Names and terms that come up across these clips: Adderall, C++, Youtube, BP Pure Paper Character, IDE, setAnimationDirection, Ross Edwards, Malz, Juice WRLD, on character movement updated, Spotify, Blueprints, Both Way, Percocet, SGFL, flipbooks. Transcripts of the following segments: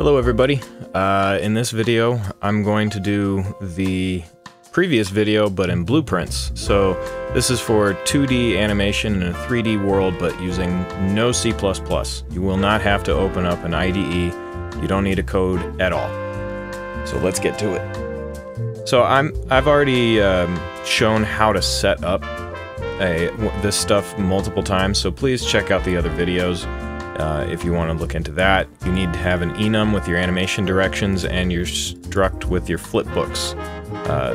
Hello everybody. In this video, I'm going to do the previous video, but in blueprints. So this is for 2D animation in a 3D world, but using no C++. You will not have to open up an IDE. You don't need a code at all. So let's get to it. So I've already shown how to set up this stuff multiple times, so please check out the other videos if you want to look into that. You need to have an enum with your animation directions and your struct with your flipbooks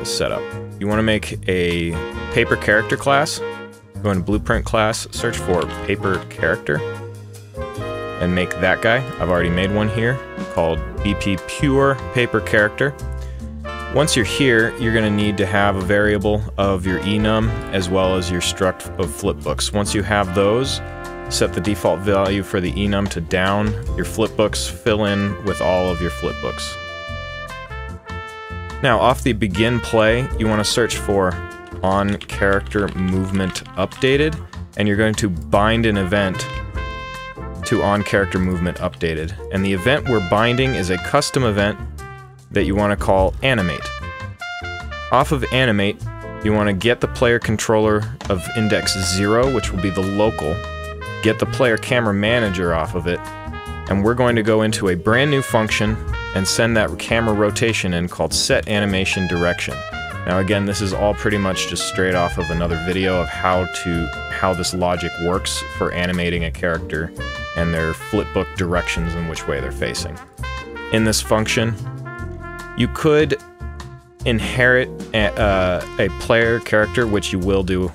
set up. You want to make a paper character class. Go into blueprint class, search for paper character, and make that guy. I've already made one here called BP Pure Paper Character. Once you're here, you're going to need to have a variable of your enum as well as your struct of flipbooks. Once you have those, set the default value for the enum to down, your flipbooks fill in with all of your flipbooks. Now off the begin play, you want to search for on character movement updated, and you're going to bind an event to on character movement updated. And the event we're binding is a custom event that you want to call animate. Off of animate, you want to get the player controller of index 0, which will be the local, get the player camera manager off of it, and we're going to go into a brand new function and send that camera rotation in called setAnimationDirection. Now again, this is all pretty much just straight off of another video of how this logic works for animating a character and their flipbook directions and which way they're facing. In this function, you could inherit a player character, which you will do,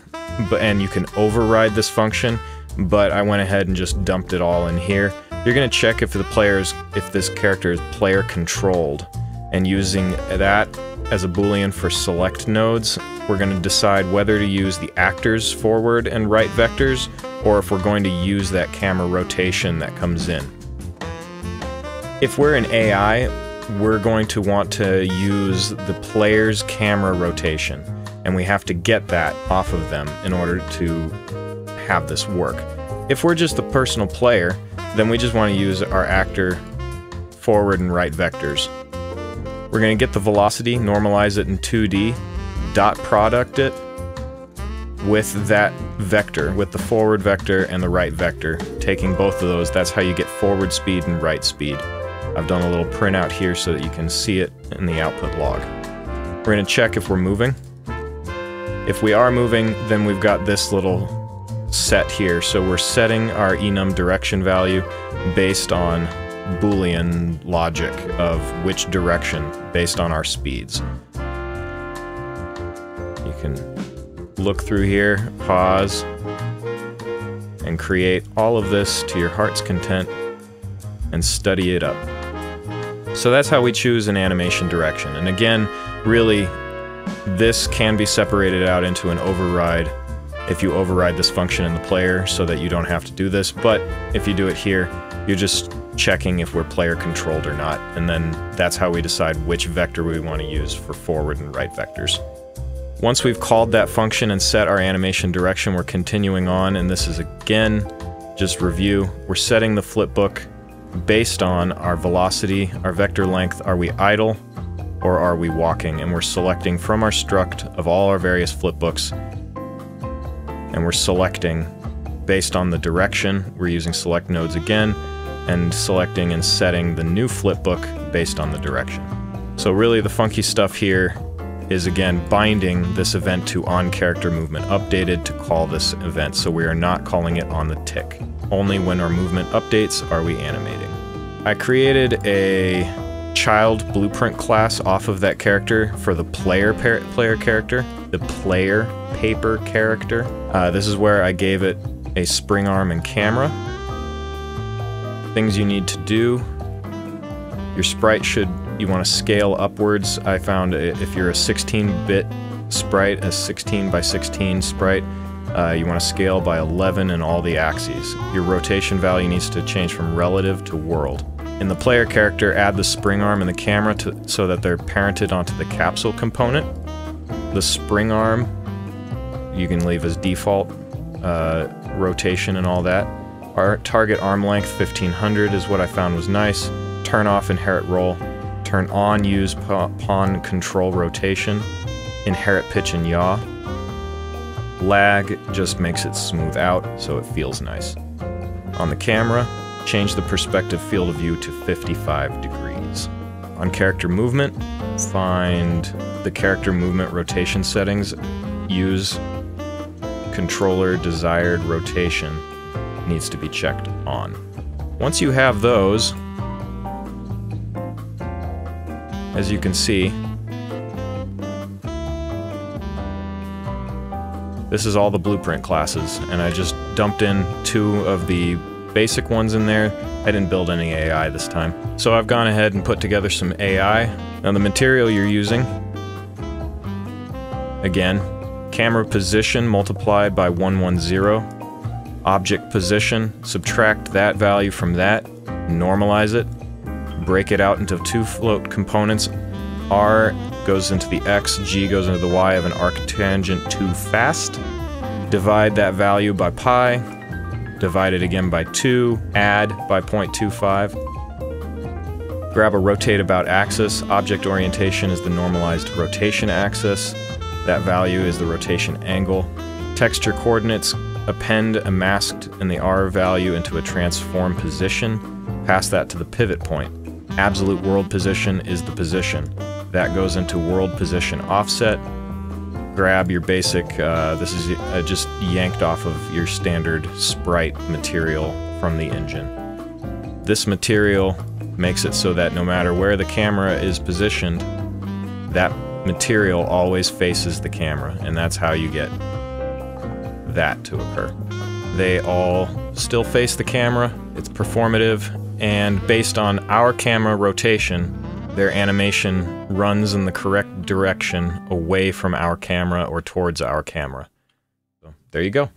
and you can override this function, but I went ahead and just dumped it all in here. You're going to check if this character is player controlled, and using that as a boolean for select nodes, we're going to decide whether to use the actors forward and right vectors, or if we're going to use that camera rotation that comes in. If we're in AI, we're going to want to use the player's camera rotation, and we have to get that off of them in order to have this work. If we're just the personal player, then we just want to use our actor forward and right vectors. We're going to get the velocity, normalize it in 2D, dot product it with that vector, with the forward vector and the right vector. Taking both of those, that's how you get forward speed and right speed. I've done a little printout here so that you can see it in the output log. We're going to check if we're moving. If we are moving, then we've got this little set here. So we're setting our enum direction value based on Boolean logic of which direction based on our speeds. You can look through here, pause, and create all of this to your heart's content and study it up. So that's how we choose an animation direction. And again, really, this can be separated out into an override if you override this function in the player so that you don't have to do this. But if you do it here, you're just checking if we're player controlled or not. And then that's how we decide which vector we want to use for forward and right vectors. Once we've called that function and set our animation direction, we're continuing on. And this is again, just review. We're setting the flipbook based on our velocity, our vector length. Are we idle or are we walking? And we're selecting from our struct of all our various flipbooks, and we're selecting based on the direction. We're using select nodes again and selecting and setting the new flipbook based on the direction. So really the funky stuff here is again binding this event to on character movement updated to call this event. So we are not calling it on the tick. Only when our movement updates are we animating. I created a child blueprint class off of that character for the player character, the player paper character. This is where I gave it a spring arm and camera. Things you need to do. Your sprite you want to scale upwards. I found if you're a 16-bit sprite, a 16 by 16 sprite, you want to scale by 11 in all the axes. Your rotation value needs to change from relative to world. In the player character, add the spring arm and the camera so that they're parented onto the capsule component. The spring arm you can leave as default, rotation and all that. Our target arm length 1500 is what I found was nice. turn off inherit roll, turn on use pawn control rotation, inherit pitch and yaw. Lag just makes it smooth out so it feels nice. On the camera, change the perspective field of view to 55 degrees. On character movement, find the character movement rotation settings, use controller desired rotation needs to be checked on. Once you have those, as you can see, this is all the blueprint classes, and I just dumped in 2 of the basic ones in there. I didn't build any AI this time. So I've gone ahead and put together some AI. Now the material you're using, again, camera position multiplied by 110, object position, subtract that value from that, normalize it, break it out into 2 float components. R goes into the X, G goes into the Y of an arctangent 2 fast. Divide that value by pi, divide it again by 2, add by 0.25. Grab a rotate about axis, object orientation is the normalized rotation axis, that value is the rotation angle. Texture coordinates, append a masked and the R value into a transform position, pass that to the pivot point. Absolute world position is the position. That goes into world position offset. Grab your basic, this is just yanked off of your standard sprite material from the engine. This material makes it so that no matter where the camera is positioned, that material always faces the camera, and that's how you get that to occur. They all still face the camera, it's performative, and based on our camera rotation, their animation runs in the correct direction away from our camera or towards our camera. So there you go.